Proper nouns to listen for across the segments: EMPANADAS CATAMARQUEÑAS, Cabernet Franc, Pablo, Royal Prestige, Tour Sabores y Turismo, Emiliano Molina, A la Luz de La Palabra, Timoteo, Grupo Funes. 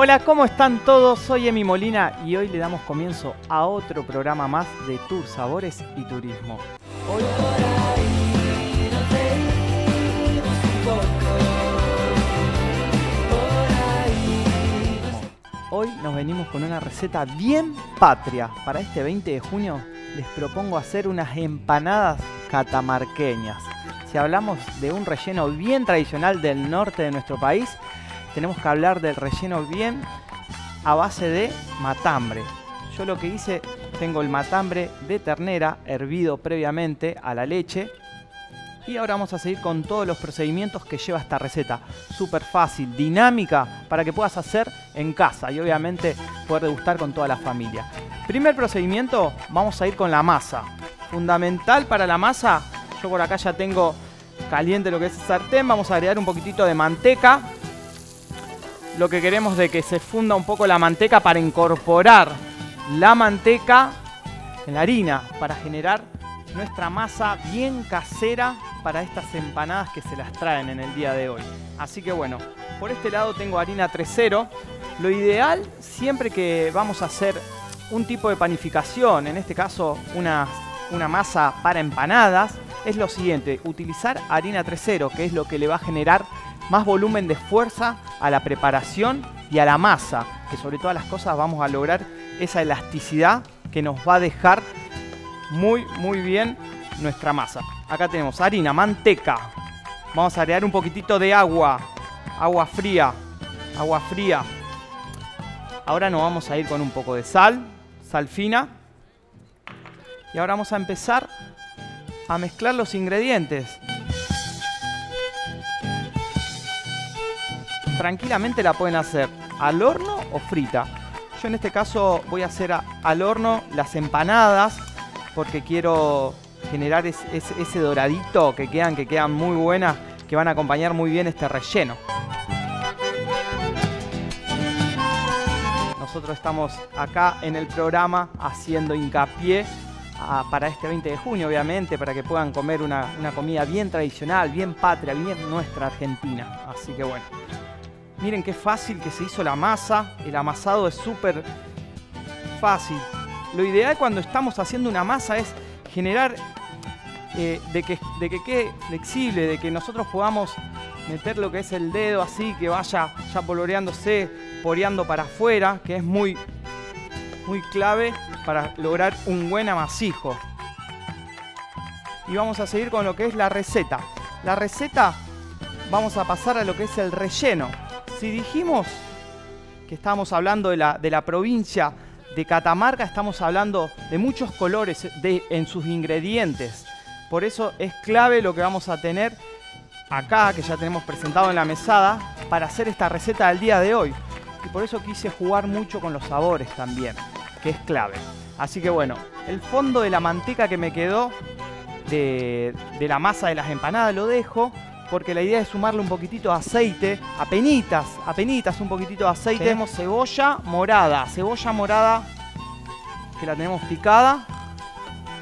Hola, ¿cómo están todos? Soy Emi Molina y hoy le damos comienzo a otro programa más de Tour Sabores y Turismo. Hoy nos venimos con una receta bien patria. Para este 20 de junio les propongo hacer unas empanadas catamarqueñas. Si hablamos de un relleno bien tradicional del norte de nuestro país, tenemos que hablar del relleno bien a base de matambre. Yo lo que hice, tengo el matambre de ternera hervido previamente a la leche. Y ahora vamos a seguir con todos los procedimientos que lleva esta receta. Súper fácil, dinámica, para que puedas hacer en casa y obviamente poder degustar con toda la familia. Primer procedimiento, vamos a ir con la masa. Fundamental para la masa, yo por acá ya tengo caliente lo que es el sartén. Vamos a agregar un poquitito de manteca. Lo que queremos es que se funda un poco la manteca para incorporar la manteca en la harina, para generar nuestra masa bien casera para estas empanadas que se las traen en el día de hoy. Así que bueno, por este lado tengo harina 3/0. Lo ideal siempre que vamos a hacer un tipo de panificación, en este caso una masa para empanadas, es lo siguiente: utilizar harina 3/0, que es lo que le va a generar más volumen de fuerza a la preparación y a la masa, que sobre todas las cosas vamos a lograr esa elasticidad que nos va a dejar muy bien nuestra masa. Acá tenemos harina, manteca, vamos a agregar un poquitito de agua, agua fría. Ahora nos vamos a ir con un poco de sal, sal fina, y ahora vamos a empezar a mezclar los ingredientes. Tranquilamente la pueden hacer al horno o frita. Yo en este caso voy a hacer al horno las empanadas, porque quiero generar ese doradito que quedan muy buenas, que van a acompañar muy bien este relleno. Nosotros estamos acá en el programa haciendo hincapié para este 20 de junio, obviamente, para que puedan comer una comida bien tradicional, bien patria, bien nuestra Argentina. Así que bueno, miren qué fácil que se hizo la masa. El amasado es súper fácil. Lo ideal cuando estamos haciendo una masa es generar de que quede flexible, de que nosotros podamos meter lo que es el dedo así, que vaya ya polvoreándose, poreando para afuera, que es muy clave para lograr un buen amasijo. Y vamos a seguir con lo que es la receta. La receta, vamos a pasar a lo que es el relleno. Si dijimos que estábamos hablando de la provincia de Catamarca, estamos hablando de muchos colores en sus ingredientes. Por eso es clave lo que vamos a tener acá, que ya tenemos presentado en la mesada, para hacer esta receta del día de hoy. Y por eso quise jugar mucho con los sabores también, que es clave. Así que bueno, el fondo de la manteca que me quedó de la masa de las empanadas lo dejo, porque la idea es sumarle un poquitito de aceite, apenitas un poquitito de aceite. Tenemos cebolla morada que la tenemos picada.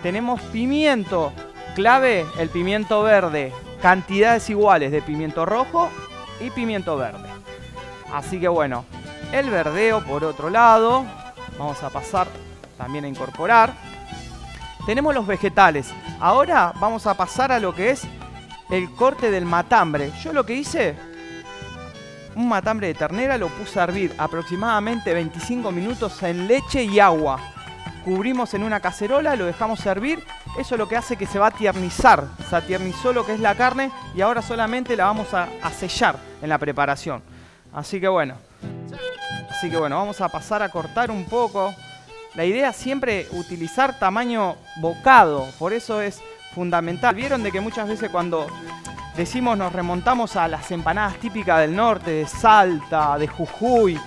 Tenemos pimiento, clave el pimiento verde, cantidades iguales de pimiento rojo y pimiento verde. Así que bueno, el verdeo por otro lado, vamos a pasar también a incorporar. Tenemos los vegetales. Ahora vamos a pasar a lo que es el corte del matambre. Yo lo que hice, un matambre de ternera, lo puse a hervir aproximadamente 25 minutos en leche y agua. Cubrimos en una cacerola, lo dejamos hervir. Eso es lo que hace que se va a tiernizar. Se tiernizó lo que es la carne y ahora solamente la vamos a sellar en la preparación. Así que bueno, vamos a pasar a cortar un poco. La idea siempre utilizar tamaño bocado, por eso es fundamental. Vieron de que muchas veces cuando decimos, nos remontamos a las empanadas típicas del norte, de Salta, de Jujuy,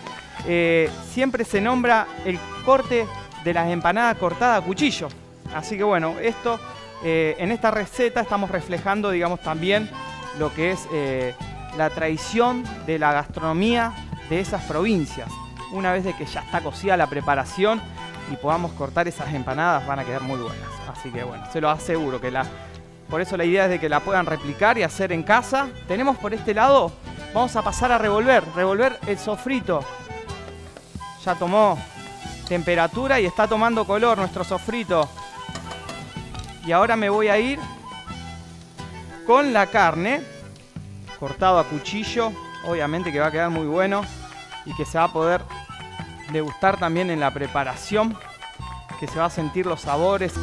siempre se nombra el corte de las empanadas cortadas a cuchillo. Así que bueno, esto en esta receta estamos reflejando, digamos, también lo que es la tradición de la gastronomía de esas provincias. Una vez de que ya está cocida la preparación y podamos cortar esas empanadas, van a quedar muy buenas. Así que bueno, se lo aseguro que por eso la idea es de que la puedan replicar y hacer en casa. Tenemos por este lado, vamos a pasar a revolver el sofrito. Ya tomó temperatura y está tomando color nuestro sofrito. Y ahora me voy a ir con la carne, cortado a cuchillo, obviamente que va a quedar muy bueno y que se va a poder degustar también en la preparación, que se va a sentir los sabores.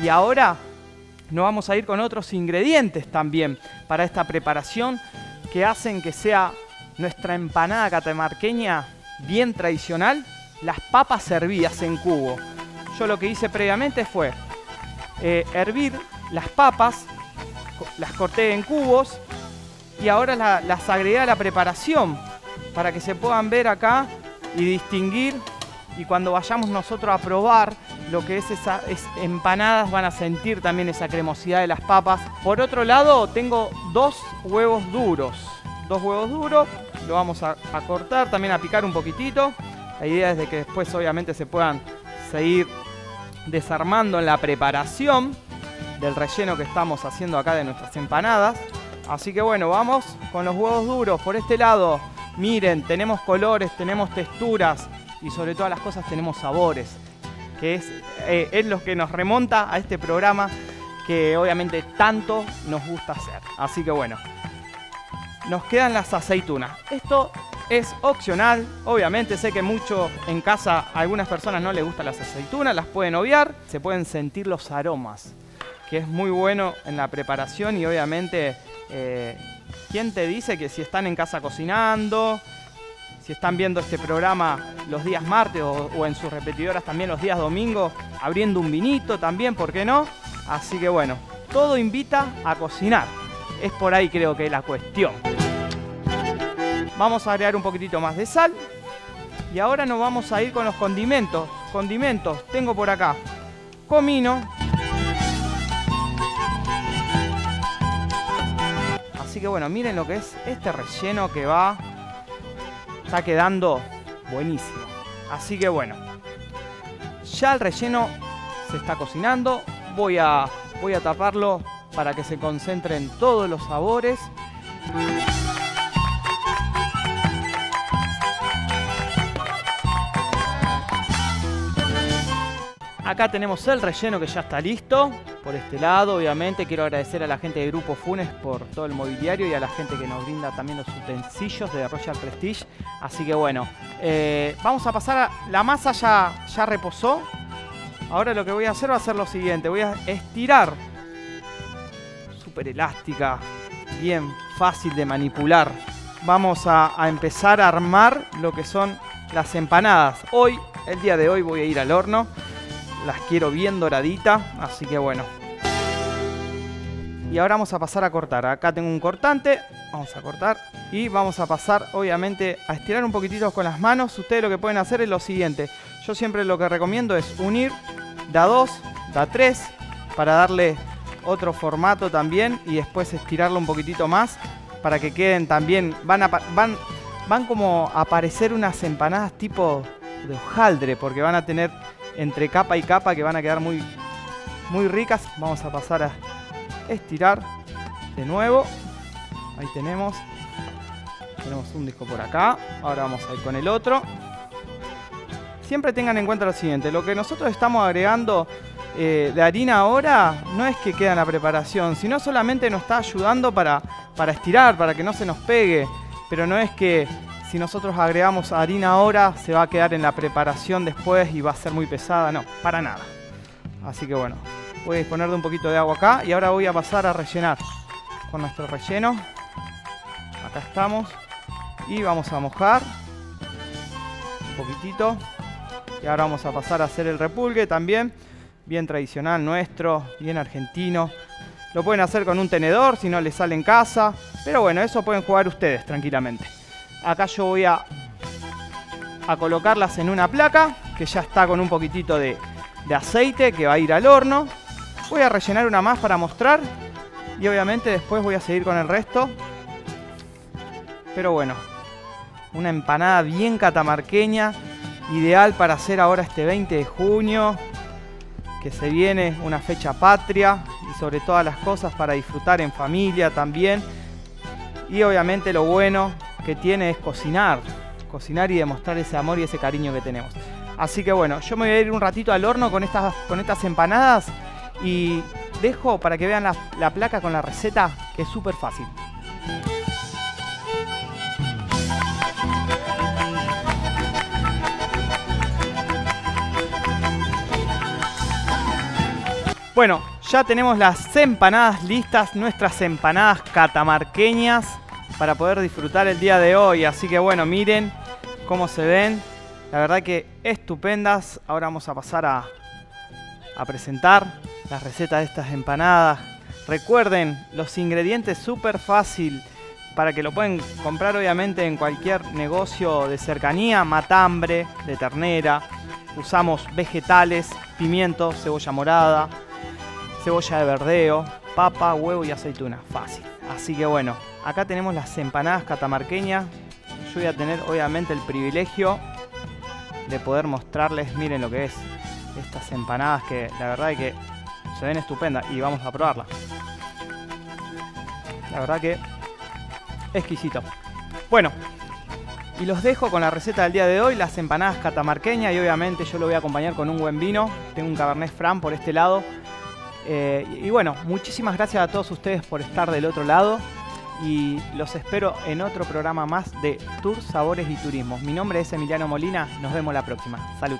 Y ahora nos vamos a ir con otros ingredientes también para esta preparación que hacen que sea nuestra empanada catamarqueña bien tradicional, las papas hervidas en cubo. Yo lo que hice previamente fue hervir las papas, las corté en cubos y ahora las agregué a la preparación para que se puedan ver acá y distinguir, y cuando vayamos nosotros a probar lo que es esas empanadas van a sentir también esa cremosidad de las papas. Por otro lado tengo dos huevos duros, lo vamos a cortar, también a picar un poquitito. La idea es de que después obviamente se puedan seguir desarmando en la preparación del relleno que estamos haciendo acá de nuestras empanadas. Así que bueno, vamos con los huevos duros por este lado. Miren, tenemos colores, tenemos texturas y sobre todas las cosas tenemos sabores, que es lo que nos remonta a este programa que obviamente tanto nos gusta hacer. Así que bueno, nos quedan las aceitunas. Esto es opcional, obviamente sé que mucho en casa a algunas personas no les gustan las aceitunas, las pueden obviar, se pueden sentir los aromas, que es muy bueno en la preparación y obviamente... ¿quién te dice que si están en casa cocinando, si están viendo este programa los días martes o en sus repetidoras también los días domingos, abriendo un vinito también, ¿por qué no? Así que bueno, todo invita a cocinar. Es por ahí creo que es la cuestión. Vamos a agregar un poquitito más de sal y ahora nos vamos a ir con los condimentos. Condimentos, tengo por acá comino. Así que bueno, miren lo que es este relleno que va, está quedando buenísimo. Así que bueno, ya el relleno se está cocinando. Voy a taparlo para que se concentren todos los sabores. Acá tenemos el relleno que ya está listo. Por este lado, obviamente, quiero agradecer a la gente de Grupo Funes por todo el mobiliario y a la gente que nos brinda también los utensilios de Royal Prestige. Así que bueno, vamos a pasar a... La masa ya reposó. Ahora lo que voy a hacer va a ser lo siguiente. Voy a estirar. Súper elástica. Bien fácil de manipular. Vamos a empezar a armar lo que son las empanadas. Hoy, el día de hoy, voy a ir al horno. Las quiero bien doraditas, así que bueno. Y ahora vamos a pasar a cortar. Acá tengo un cortante, vamos a cortar. Y vamos a pasar, obviamente, a estirar un poquitito con las manos. Ustedes lo que pueden hacer es lo siguiente. Yo siempre lo que recomiendo es unir de a dos, de a tres, para darle otro formato también. Y después estirarlo un poquitito más para que queden también... Van como a aparecer unas empanadas tipo de hojaldre, porque van a tener... entre capa y capa que van a quedar muy, muy ricas. Vamos a pasar a estirar de nuevo. Ahí tenemos. Tenemos un disco por acá. Ahora vamos a ir con el otro. Siempre tengan en cuenta lo siguiente. Lo que nosotros estamos agregando de harina ahora no es que queda en la preparación, sino solamente nos está ayudando para estirar, para que no se nos pegue. Pero no es que... si nosotros agregamos harina ahora, se va a quedar en la preparación después y va a ser muy pesada. No, para nada. Así que bueno, voy a disponer de un poquito de agua acá. Y ahora voy a pasar a rellenar con nuestro relleno. Acá estamos. Y vamos a mojar un poquitito. Y ahora vamos a pasar a hacer el repulgue también. Bien tradicional nuestro, bien argentino. Lo pueden hacer con un tenedor si no les sale en casa. Pero bueno, eso pueden jugar ustedes tranquilamente. Acá yo voy a colocarlas en una placa que ya está con un poquitito de aceite que va a ir al horno. Voy a rellenar una más para mostrar y obviamente después voy a seguir con el resto. Pero bueno, una empanada bien catamarqueña, ideal para hacer ahora este 20 de junio, que se viene una fecha patria y sobre todas las cosas para disfrutar en familia también. Y obviamente lo bueno que tiene es cocinar, cocinar y demostrar ese amor y ese cariño que tenemos. Así que bueno, yo me voy a ir un ratito al horno con estas empanadas y dejo para que vean la placa con la receta, que es súper fácil. Bueno, ya tenemos las empanadas listas, nuestras empanadas catamarqueñas para poder disfrutar el día de hoy. Así que bueno, miren cómo se ven. La verdad que estupendas. Ahora vamos a pasar a presentar las recetas de estas empanadas. Recuerden, los ingredientes súper fácil para que lo pueden comprar obviamente en cualquier negocio de cercanía. Matambre de ternera. Usamos vegetales, pimiento, cebolla morada, cebolla de verdeo, papa, huevo y aceituna. Fácil. Así que bueno, acá tenemos las empanadas catamarqueñas. Yo voy a tener obviamente el privilegio de poder mostrarles, miren lo que es, estas empanadas que la verdad es que se ven estupendas y vamos a probarlas. La verdad que exquisito. Bueno, y los dejo con la receta del día de hoy, las empanadas catamarqueñas, y obviamente yo lo voy a acompañar con un buen vino. Tengo un Cabernet Franc por este lado. Y bueno, muchísimas gracias a todos ustedes por estar del otro lado y los espero en otro programa más de Tour Sabores y Turismo. Mi nombre es Emiliano Molina, nos vemos la próxima. Salud.